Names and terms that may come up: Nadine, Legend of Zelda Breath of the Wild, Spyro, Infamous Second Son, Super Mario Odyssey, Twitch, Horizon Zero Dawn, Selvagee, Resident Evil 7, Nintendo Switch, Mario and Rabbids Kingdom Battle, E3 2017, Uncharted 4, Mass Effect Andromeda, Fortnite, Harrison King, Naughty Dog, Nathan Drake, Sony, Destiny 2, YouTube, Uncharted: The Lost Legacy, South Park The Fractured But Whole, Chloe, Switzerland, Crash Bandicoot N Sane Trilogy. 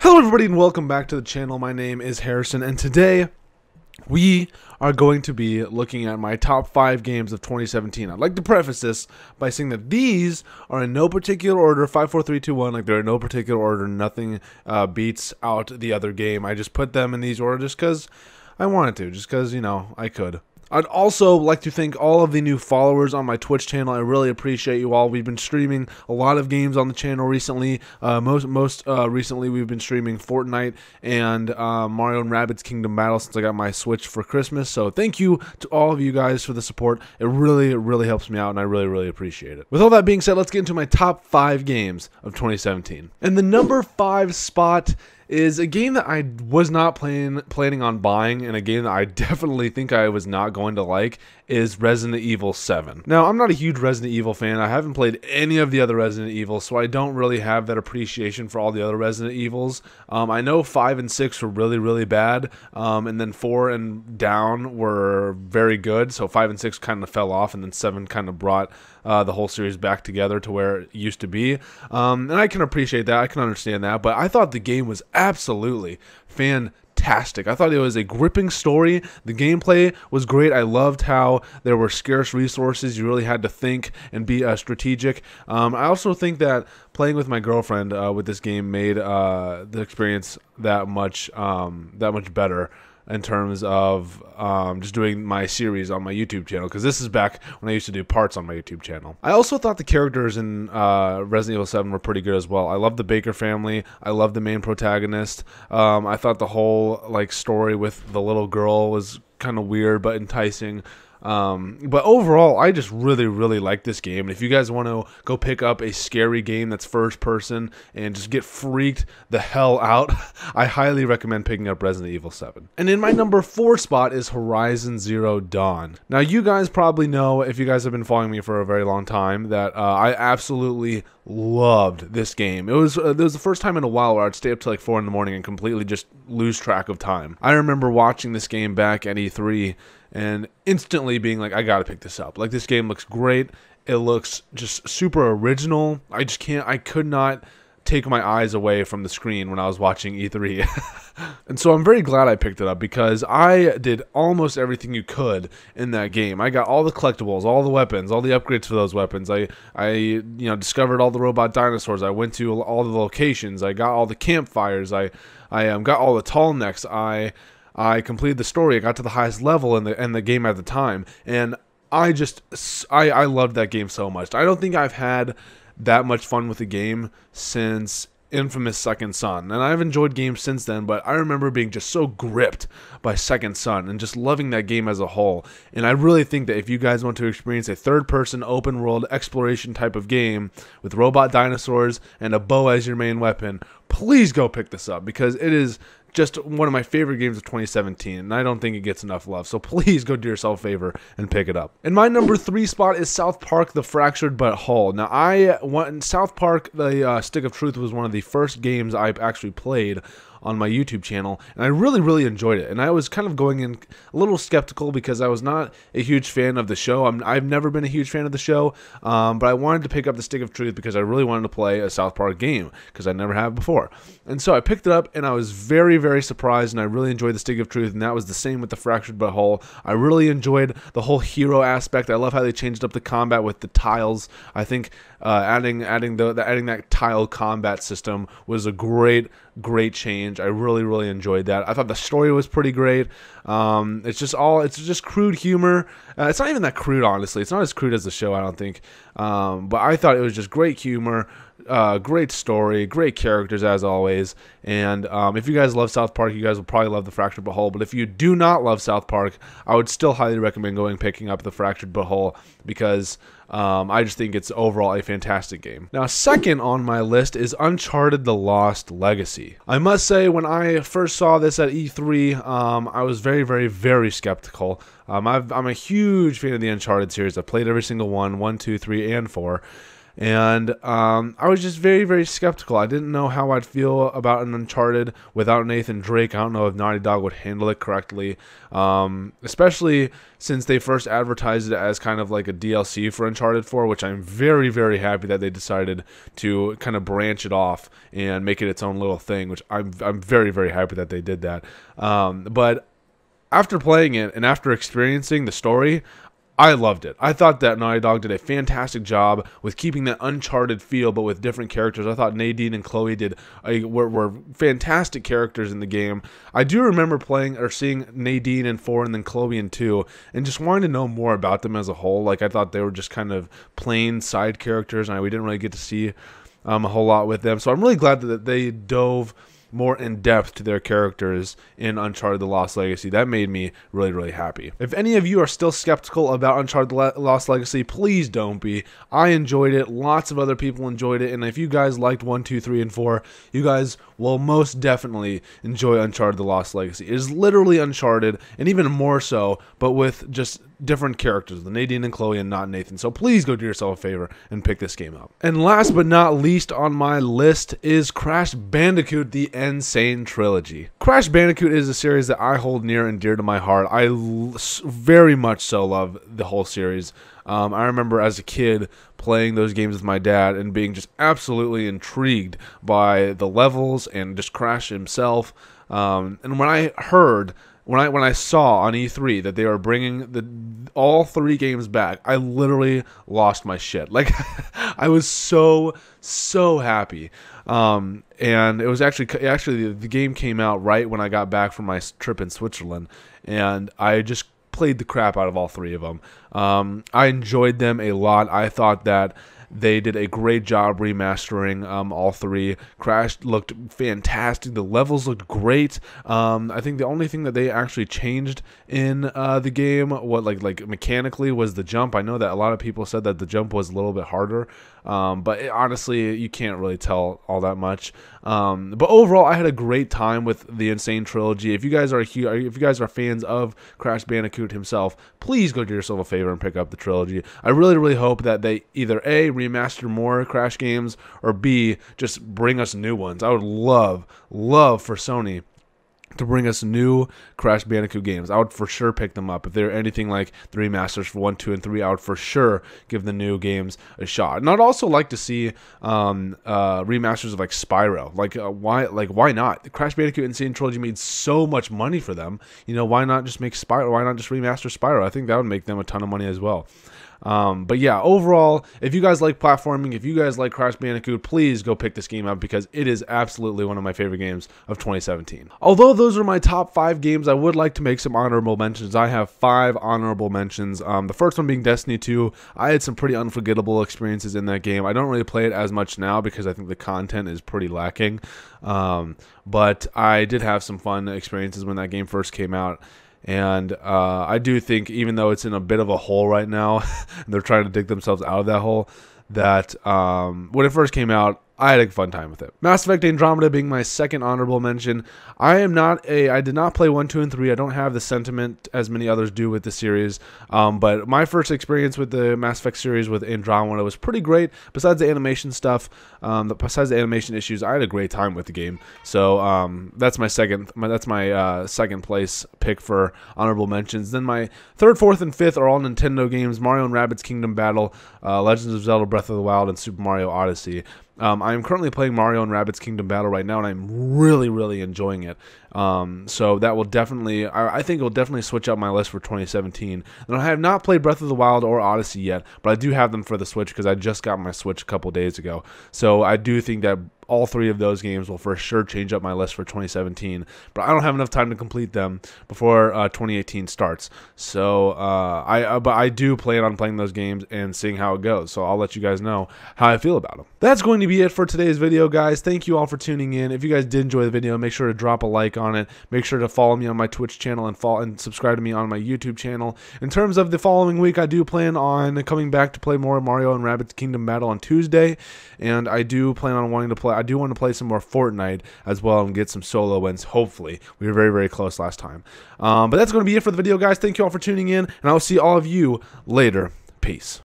Hello everybody and welcome back to the channel. My name is Harrison and today we are going to be looking at my top 5 games of 2017. I'd like to preface this by saying that these are in no particular order, 5, 4, 3, 2, 1, like they're in no particular order, nothing beats out the other game. I just put them in these order just because I wanted to, just because, you know, I could. I'd also like to thank all of the new followers on my Twitch channel. I really appreciate you all. We've been streaming a lot of games on the channel recently. Most recently, we've been streaming Fortnite and Mario and Rabbids Kingdom Battle since I got my Switch for Christmas. So thank you to all of you guys for the support. It really, really helps me out, and I really, really appreciate it. With all that being said, let's get into my top 5 games of 2017. And the number 5 spot is a game that I was not planning on buying, and a game that I definitely think I was not going to like, is Resident Evil 7. Now, I'm not a huge Resident Evil fan. I haven't played any of the other Resident Evils, so I don't really have that appreciation for all the other Resident Evils. I know 5 and 6 were really, really bad, and then 4 and down were very good, so 5 and 6 kind of fell off, and then 7 kind of brought the whole series back together to where it used to be. And I can appreciate that. I can understand that, but I thought the game was absolutely fantastic. I thought it was a gripping story. The gameplay was great. I loved how there were scarce resources. You really had to think and be strategic. I also think that playing with my girlfriend with this game made the experience that much better in terms of just doing my series on my YouTube channel, because this is back when I used to do parts on my YouTube channel. I also thought the characters in Resident Evil 7 were pretty good as well. I love the Baker family. I love the main protagonist. I thought the whole story with the little girl was kind of weird but enticing. But overall, I just really, really like this game. And if you guys want to go pick up a scary game that's first person and just get freaked the hell out, I highly recommend picking up Resident Evil 7. And in my number 4 spot is Horizon Zero Dawn. Now, you guys probably know, if you guys have been following me for a very long time, that I absolutely loved this game. It was the first time in a while where I'd stay up till like 4 in the morning and completely just lose track of time. I remember watching this game back at E3 and instantly being like, I gotta pick this up. Like, this game looks great. It looks just super original. I just can't, I could not take my eyes away from the screen when I was watching E3. And so I'm very glad I picked it up, because I did almost everything you could in that game. I got all the collectibles, all the weapons, all the upgrades for those weapons. I you know, discovered all the robot dinosaurs. I went to all the locations. I got all the campfires. I got all the tall necks. I completed the story. I got to the highest level in the game at the time, and I loved that game so much. I don't think I've had that much fun with the game since Infamous Second Son, and I've enjoyed games since then, but I remember being just so gripped by Second Son and just loving that game as a whole. And I really think that if you guys want to experience a third-person open-world exploration type of game with robot dinosaurs and a bow as your main weapon, please go pick this up, because it is just one of my favorite games of 2017, and I don't think it gets enough love, so please go do yourself a favor and pick it up. And my number 3 spot is South Park The Fractured But Whole. Now, South Park The Stick of Truth was one of the first games I actually played on my YouTube channel, and I really, really enjoyed it. And I was kind of going in a little skeptical because I was not a huge fan of the show. I've never been a huge fan of the show, but I wanted to pick up The Stick of Truth because I really wanted to play a South Park game, because I never have before. And so I picked it up, and I was very, very surprised, and I really enjoyed The Stick of Truth, and that was the same with The Fractured But Whole. I really enjoyed the whole hero aspect. I love how they changed up the combat with the tiles. I think adding that tile combat system was a great change. I really, really enjoyed that. I thought the story was pretty great. It's just crude humor. It's not even that crude, honestly. It's not as crude as the show, I don't think. But I thought it was just great humor, great story, great characters as always. And if you guys love South Park, you guys will probably love The Fractured But Whole. But if you do not love South Park, I would still highly recommend going and picking up The Fractured But Whole, because I just think it's overall a fantastic game. Now, second on my list is Uncharted: The Lost Legacy. I must say, when I first saw this at E3, I was very, very, very skeptical. I'm a huge fan of the Uncharted series. I've played every single one, 1, 2, 3, and 4. And I was just very, very skeptical. I didn't know how I'd feel about an Uncharted without Nathan Drake. I don't know if Naughty Dog would handle it correctly, especially since they first advertised it as kind of like a DLC for Uncharted 4, which I'm very, very happy that they decided to kind of branch it off and make it its own little thing, which I'm very, very happy that they did that. But after playing it and after experiencing the story, I loved it. I thought that Naughty Dog did a fantastic job with keeping that Uncharted feel, but with different characters. I thought Nadine and Chloe were fantastic characters in the game. I do remember playing or seeing Nadine in 4 and then Chloe in 2, and just wanting to know more about them as a whole. Like, I thought they were just kind of plain side characters, and we didn't really get to see a whole lot with them. So I'm really glad that they dove more in depth to their characters in Uncharted: The Lost Legacy. That made me really, really happy. If any of you are still skeptical about Uncharted: The Lost Legacy, please don't be. I enjoyed it. Lots of other people enjoyed it. And if you guys liked 1, 2, 3, and 4, you guys will most definitely enjoy Uncharted: The Lost Legacy. It is literally Uncharted, and even more so, but with just different characters, the Nadine and Chloe and not Nathan. So please go do yourself a favor and pick this game up. And last but not least on my list is Crash Bandicoot: The N Sane Trilogy. Crash Bandicoot is a series that I hold near and dear to my heart. I very much so love the whole series. I remember as a kid playing those games with my dad and being just absolutely intrigued by the levels and just Crash himself. And when I heard When I saw on E3 that they were bringing all three games back, I literally lost my shit. Like, I was so happy. And it was actually the game came out right when I got back from my trip in Switzerland, and I just played the crap out of all three of them. I enjoyed them a lot. I thought that they did a great job remastering all three. Crash looked fantastic. The levels looked great. I think the only thing that they actually changed in the game, like mechanically, was the jump. I know that a lot of people said that the jump was a little bit harder, but honestly, you can't really tell all that much. But overall, I had a great time with the Insane Trilogy. If you guys are fans of Crash Bandicoot himself, please go do yourself a favor and pick up the trilogy. I really, really hope that they either A, remaster more Crash games, or B, just bring us new ones. I would love for Sony to bring us new Crash Bandicoot games. I would for sure pick them up. If they're anything like the remasters for 1, 2, and 3, I would for sure give the new games a shot. And I'd also like to see remasters of like Spyro. Why not? The Crash Bandicoot N Sane Trilogy made so much money for them. You know, why not just make Spyro? Why not just remaster Spyro? I think that would make them a ton of money as well. But yeah, overall, if you guys like platforming, if you guys like Crash Bandicoot, please go pick this game up, because it is absolutely one of my favorite games of 2017. Although those are my top 5 games, I would like to make some honorable mentions. I have 5 honorable mentions. The first one being Destiny 2. I had some pretty unforgettable experiences in that game. I don't really play it as much now because I think the content is pretty lacking. But I did have some fun experiences when that game first came out. And I do think, even though it's in a bit of a hole right now, they're trying to dig themselves out of that hole, that when it first came out, I had a fun time with it. Mass Effect Andromeda being my second honorable mention. I did not play 1, 2, and 3. I don't have the sentiment as many others do with the series. But my first experience with the Mass Effect series with Andromeda was pretty great. Besides the animation stuff, besides the animation issues, I had a great time with the game. So that's my second place pick for honorable mentions. Then my third, fourth, and fifth are all Nintendo games: Mario and Rabbids Kingdom Battle, Legends of Zelda Breath of the Wild, and Super Mario Odyssey. I'm currently playing Mario and Rabbids Kingdom Battle right now, and I'm really, really enjoying it. So that will definitely, I think it will definitely switch up my list for 2017. And I have not played Breath of the Wild or Odyssey yet, but I do have them for the Switch because I just got my Switch a couple days ago. So I do think that all three of those games will for sure change up my list for 2017, but I don't have enough time to complete them before 2018 starts. So but I do plan on playing those games and seeing how it goes. So I'll let you guys know how I feel about them. That's going to be it for today's video, guys. Thank you all for tuning in. If you guys did enjoy the video, make sure to drop a like on it. Make sure to follow me on my Twitch channel and subscribe to me on my YouTube channel. In terms of the following week, I do plan on coming back to play more Mario and Rabbids Kingdom Battle on Tuesday, and I do plan on wanting to play. I do want to play some more Fortnite as well and get some solo wins, hopefully. We were very, very close last time. But that's going to be it for the video, guys. Thank you all for tuning in, and I'll see all of you later. Peace.